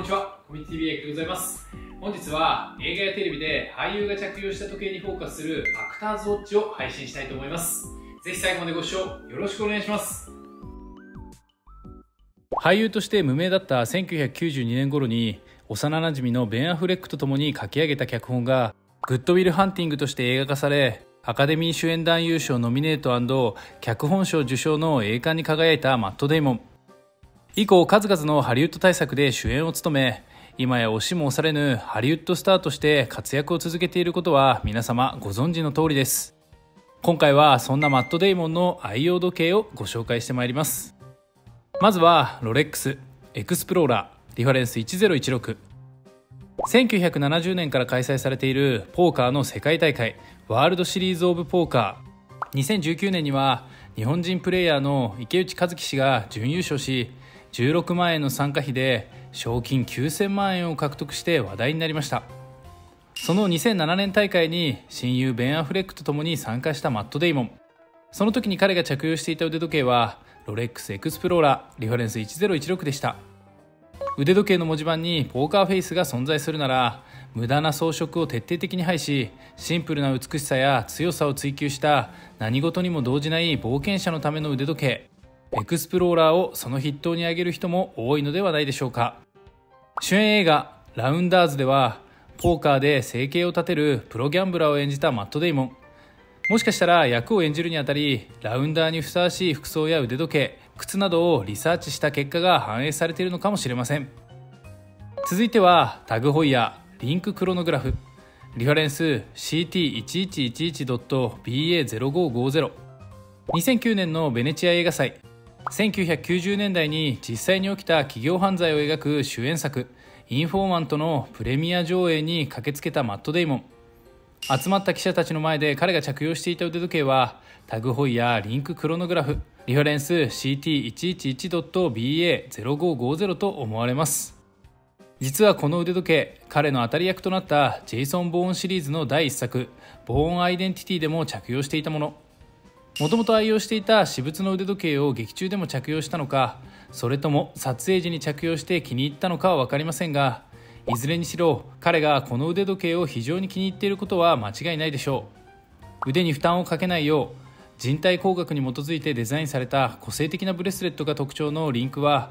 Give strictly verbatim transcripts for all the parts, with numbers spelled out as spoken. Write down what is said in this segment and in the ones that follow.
んにちは、コミッティ ティービー でございます。本日は映画やテレビで俳優が着用した時計にフォーカスするアクターズウォッチを配信したいと思います。ぜひ最後までご視聴よろしくお願いします。俳優として無名だったせんきゅうひゃくきゅうじゅうにねん頃に幼なじみのベン・アフレックと共に書き上げた脚本がグッドウィル・ハンティングとして映画化され、アカデミー主演男優賞ノミネート&脚本賞受賞の栄冠に輝いたマット・デイモン。以降数々のハリウッド大作で主演を務め、今や押しも押されぬハリウッドスターとして活躍を続けていることは皆様ご存知の通りです。今回はそんなマット・デイモンの愛用時計をご紹介してまいります。まずはロレックスエクスプローラーリファレンスいちぜろいちろく。せんきゅうひゃくななじゅうねんから開催されているポーカーの世界大会ワールドシリーズ・オブ・ポーカー。にせんじゅうきゅうねんには日本人プレイヤーの池内和樹氏が準優勝し、じゅうろくまんえんの参加費で賞金きゅうせんまんえんを獲得して話題になりました。そのにせんななねん大会に親友ベン・アフレックと共に参加したマット・デイモン。その時に彼が着用していた腕時計はロレックスエクスプローラーリファレンスいちぜろいちろくでした。腕時計の文字盤にポーカーフェイスが存在するなら、無駄な装飾を徹底的に排し、シンプルな美しさや強さを追求した何事にも動じない冒険者のための腕時計エクスプローラーをその筆頭に挙げる人も多いのではないでしょうか。主演映画「ラウンダーズ」ではポーカーで生計を立てるプロギャンブラーを演じたマット・デイモン。もしかしたら役を演じるにあたり、ラウンダーにふさわしい服装や腕時計、靴などをリサーチした結果が反映されているのかもしれません。続いてはタグ・ホイヤーリンククロノグラフリファレンス シーティーいちいちいちいち.ビーエーゼロごーごーゼロ。 にせんきゅうねんのベネチア映画祭。せんきゅうひゃくきゅうじゅうねんだいに実際に起きた企業犯罪を描く主演作「インフォーマント」のプレミア上映に駆けつけたマット・デイモン。集まった記者たちの前で彼が着用していた腕時計はタグ・ホイヤーリンククロノグラフリファレンス シーティーいちいちいち.ビーエーゼロごーごーゼロ と思われます。実はこの腕時計、彼の当たり役となったジェイソン・ボーンシリーズのだいいっさく「ボーン・アイデンティティ」でも着用していたもの。もともと愛用していた私物の腕時計を劇中でも着用したのか、それとも撮影時に着用して気に入ったのかは分かりませんが、いずれにしろ彼がこの腕時計を非常に気に入っていることは間違いないでしょう。腕に負担をかけないよう人体工学に基づいてデザインされた個性的なブレスレットが特徴のリンクは、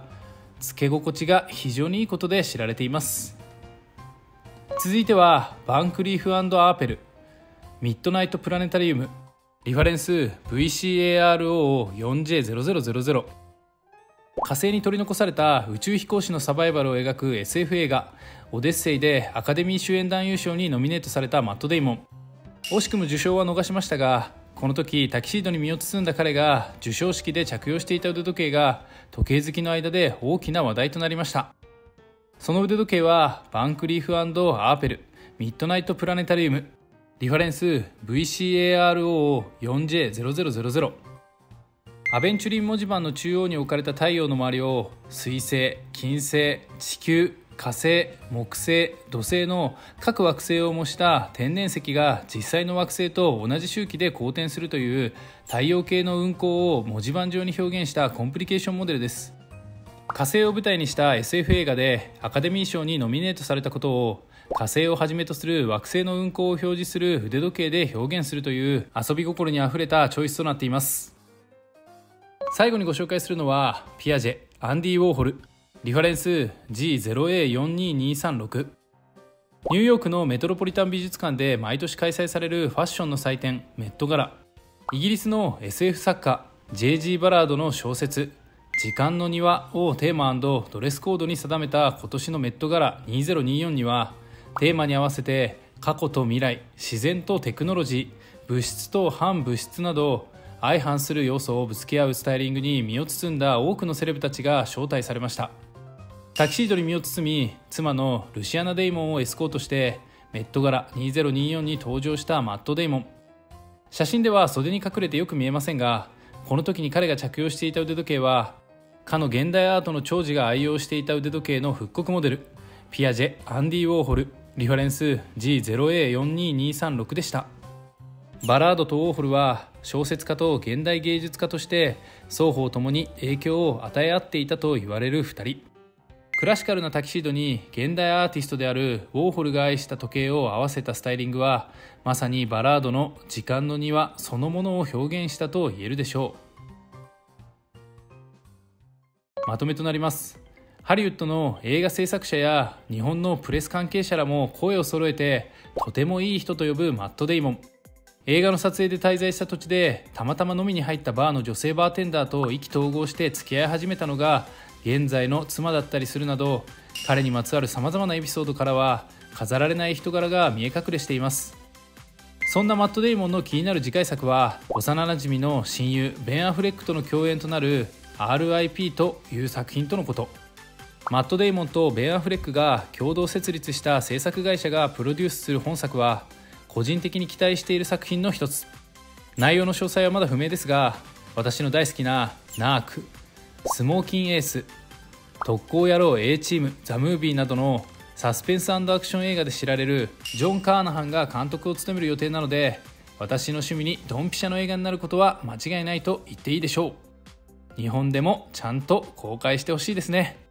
つけ心地が非常にいいことで知られています。続いてはバンクリーフ&アーペルミッドナイトプラネタリウムリファレンス ブイシーエーアールオーよんジェーゼロゼロゼロゼロ。 火星に取り残された宇宙飛行士のサバイバルを描く エスエフ 映画「オデッセイ」でアカデミー主演男優賞にノミネートされたマット・デイモン。惜しくも受賞は逃しましたが、この時タキシードに身を包んだ彼が授賞式で着用していた腕時計が時計好きの間で大きな話題となりました。その腕時計はバンクリーフ&アーペルミッドナイトプラネタリウムリファレンス ブイシーエーアールオーよんジェーゼロゼロゼロゼロ。 アベンチュリン文字盤の中央に置かれた太陽の周りを水星、金星、地球、火星、木星、土星の各惑星を模した天然石が実際の惑星と同じ周期で公転するという太陽系の運行を文字盤上に表現したコンプリケーションモデルです。火星を舞台にした エスエフ 映画でアカデミー賞にノミネートされたことを、火星をはじめとする惑星の運行を表示する腕時計で表現するという遊び心にあふれたチョイスとなっています。最後にご紹介するのはピアジェアンディ・ウォーホルリファレンス ジーゼロエーよんにーにーさんろく。 ニューヨークのメトロポリタン美術館で毎年開催されるファッションの祭典メットガラ。イギリスの エスエフ 作家 ジェージー バラードの小説「時間の庭」をテーマ&ドレスコードに定めた今年のメットガラにせんにじゅうよんには、テーマに合わせて過去と未来、自然とテクノロジー、物質と反物質など相反する要素をぶつけ合うスタイリングに身を包んだ多くのセレブたちが招待されました。タキシードに身を包み、妻のルシアナ・デイモンをエスコートしてメットガラにせんにじゅうよんに登場したマット・デイモン。写真では袖に隠れてよく見えませんが、この時に彼が着用していた腕時計はかの現代アートの寵児が愛用していた腕時計の復刻モデルピアジェ・アンディ・ウォーホルリファレンス ジーゼロエーよんにーにーさんろく でした。バラードとウォーホルは小説家と現代芸術家として双方ともに影響を与え合っていたと言われるふたり。クラシカルなタキシードに現代アーティストであるウォーホルが愛した時計を合わせたスタイリングは、まさにバラードの時間の庭そのものを表現したと言えるでしょう。まとめとなります。ハリウッドの映画制作者や日本のプレス関係者らも声を揃えて、とてもいい人と呼ぶマット・デイモン。映画の撮影で滞在した土地でたまたま飲みに入ったバーの女性バーテンダーと意気投合して付き合い始めたのが現在の妻だったりするなど、彼にまつわるさまざまなエピソードからは飾られない人柄が見え隠れしています。そんなマット・デイモンの気になる次回作は、幼なじみの親友ベン・アフレックとの共演となる「アールアイピー」という作品とのこと。マット・デイモンとベン・アフレックが共同設立した制作会社がプロデュースする本作は、個人的に期待している作品の一つ。内容の詳細はまだ不明ですが、私の大好きなナーク、スモーキンエース、特攻野郎 A チーム、ザ・ムービーなどのサスペンス&アクション映画で知られるジョン・カーナハンが監督を務める予定なので、私の趣味にドンピシャの映画になることは間違いないと言っていいでしょう。日本でもちゃんと公開してほしいですね。